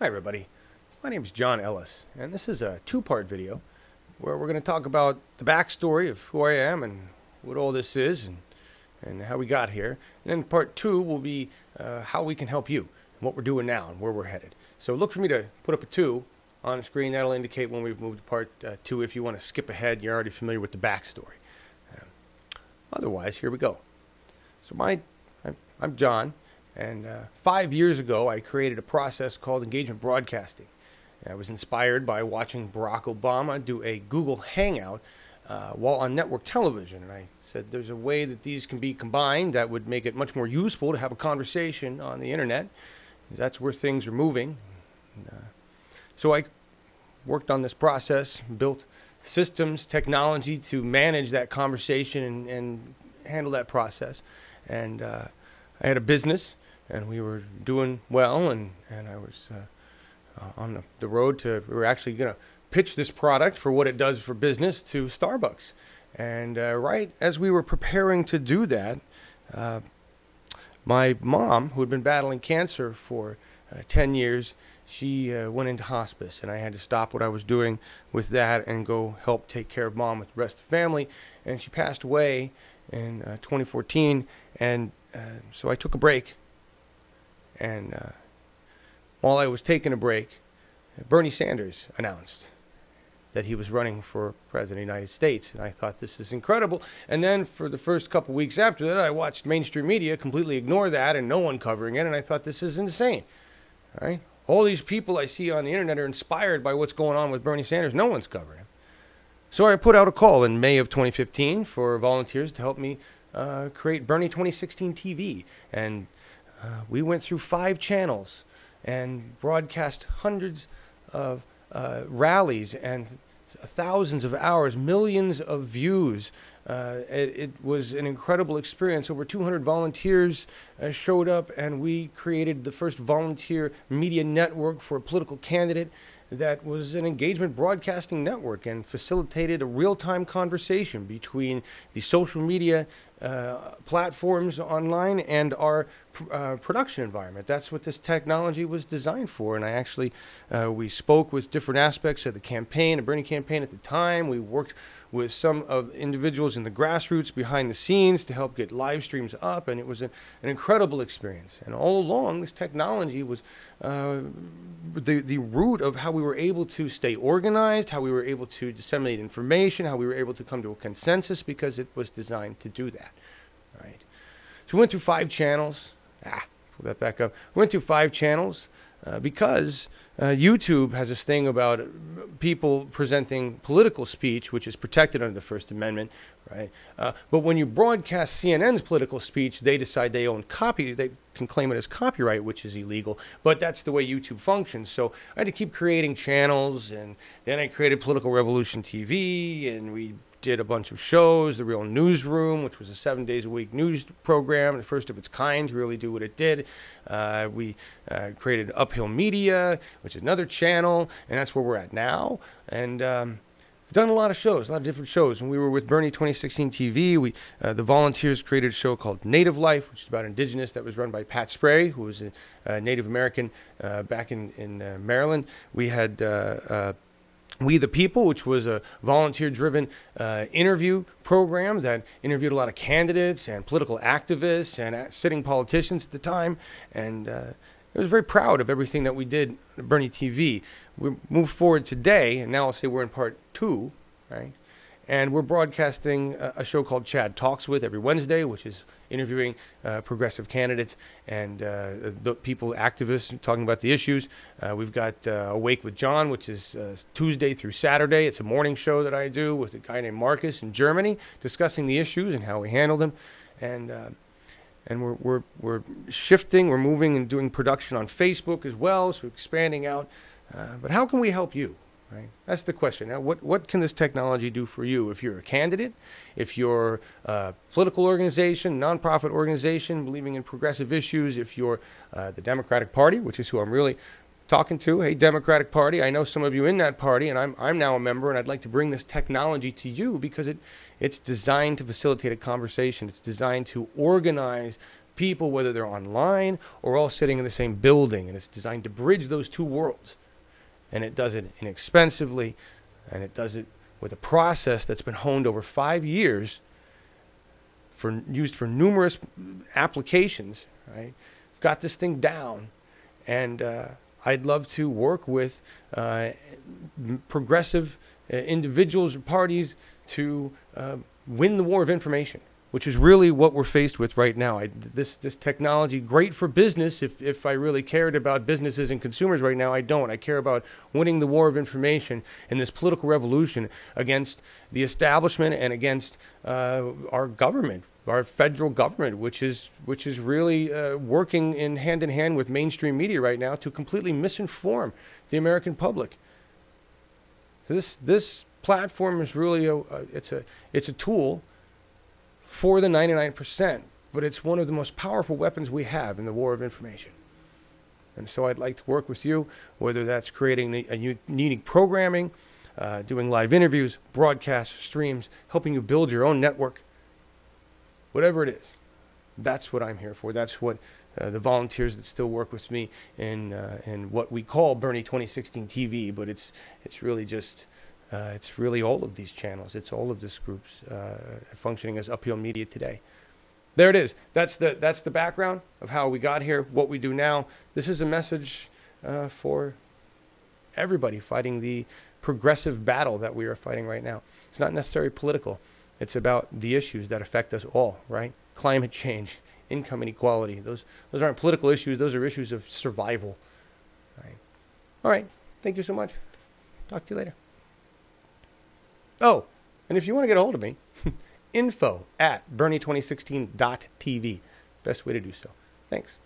Hi everybody, my name is John Ellis, and this is a two-part video where we're going to talk about the backstory of who I am and what all this is and how we got here. And then part two will be how we can help you, and what we're doing now and where we're headed. So look for me to put up a 2 on the screen. That'll indicate when we've moved to part 2. If you want to skip ahead, you're already familiar with the backstory. Otherwise, here we go. So I'm John. And 5 years ago, I created a process called engagement broadcasting. And I was inspired by watching Barack Obama do a Google Hangout while on network television. And I said, there's a way that these can be combined that would make it much more useful to have a conversation on the internet, because that's where things are moving. And, so I worked on this process, built systems, technology to manage that conversation and handle that process. And I had a business. And we were doing well, and I was on the road to, we were actually going to pitch this product for what it does for business to Starbucks. And right as we were preparing to do that, my mom, who had been battling cancer for 10 years, she went into hospice, and I had to stop what I was doing with that and go help take care of mom with the rest of the family. And she passed away in 2014, and so I took a break. And while I was taking a break, Bernie Sanders announced that he was running for president of the United States. And I thought, this is incredible. And then for the first couple weeks after that, I watched mainstream media completely ignore that and no one covering it. And I thought, this is insane. All right? All these people I see on the internet are inspired by what's going on with Bernie Sanders. No one's covering him. So I put out a call in May of 2015 for volunteers to help me create Bernie 2016 TV. And we went through 5 channels and broadcast hundreds of rallies and thousands of hours, millions of views. It was an incredible experience. Over 200 volunteers showed up, and we created the first volunteer media network for a political candidate that was an engagement broadcasting network, and facilitated a real-time conversation between the social media platforms online and our production environment. That's what this technology was designed for. And I actually, we spoke with different aspects of the campaign, the Bernie campaign at the time. We worked with some of individuals in the grassroots behind the scenes to help get live streams up, and it was an incredible experience. And all along, this technology was the root of how we were able to stay organized, how we were able to disseminate information, how we were able to come to a consensus, because it was designed to do that. All right. So we went through 5 channels. Pull that back up. We went through 5 channels because YouTube has this thing about people presenting political speech, which is protected under the First Amendment, right? But when you broadcast CNN's political speech, they decide they own copy, they can claim it as copyright, which is illegal. But that's the way YouTube functions. So I had to keep creating channels, and then I created Political Revolution TV, and we did a bunch of shows, The Real Newsroom, which was a 7 days a week news program, the first of its kind to really do what it did. We created Uphill Media, which is another channel, and that's where we're at now. And we've done a lot of shows, a lot of different shows. When we were with Bernie 2016 TV, we, the volunteers created a show called Native Life, which is about indigenous, that was run by Pat Spray, who was a Native American back in Maryland. We had We the People, which was a volunteer-driven interview program that interviewed a lot of candidates and political activists and sitting politicians at the time. And I was very proud of everything that we did at Bernie TV. We move forward today, and now I'll say we're in part 2, right? And we're broadcasting a show called Chad Talks With every Wednesday, which is interviewing progressive candidates and the people, activists, talking about the issues. We've got Awake with John, which is Tuesday through Saturday. It's a morning show that I do with a guy named Marcus in Germany, discussing the issues and how we handle them. And we're shifting, we're moving and doing production on Facebook as well, so expanding out. But how can we help you? Right? That's the question. Now, what can this technology do for you? If you're a candidate, if you're a political organization, nonprofit organization, believing in progressive issues, if you're the Democratic Party, which is who I'm really talking to. Hey, Democratic Party, I know some of you in that party, and I'm now a member, and I'd like to bring this technology to you because it's designed to facilitate a conversation. It's designed to organize people, whether they're online or all sitting in the same building. And it's designed to bridge those two worlds. And it does it inexpensively, and it does it with a process that's been honed over 5 years, used for numerous applications, right? Got this thing down, and I'd love to work with progressive individuals or parties to win the war of information, which is really what we're faced with right now. This technology, great for business. If I really cared about businesses and consumers right now, I don't. I care about winning the war of information in this political revolution against the establishment and against our government, our federal government, which is really working in hand with mainstream media right now to completely misinform the American public. So this platform is really it's a tool for the 99%, but it's one of the most powerful weapons we have in the war of information. And so I'd like to work with you, whether that's creating a unique programming, doing live interviews, broadcasts, streams, helping you build your own network, whatever it is. That's what I'm here for. That's what the volunteers that still work with me in what we call Bernie 2016 TV, but it's really just... it's really all of these channels. It's all of this group's functioning as Uphill Media today. There it is. That's the background of how we got here, what we do now. This is a message for everybody fighting the progressive battle that we are fighting right now. It's not necessarily political. It's about the issues that affect us all, right? Climate change, income inequality. Those aren't political issues. Those are issues of survival. Right? All right. Thank you so much. Talk to you later. Oh, and if you want to get a hold of me, info@bernie2016.tv. Best way to do so. Thanks.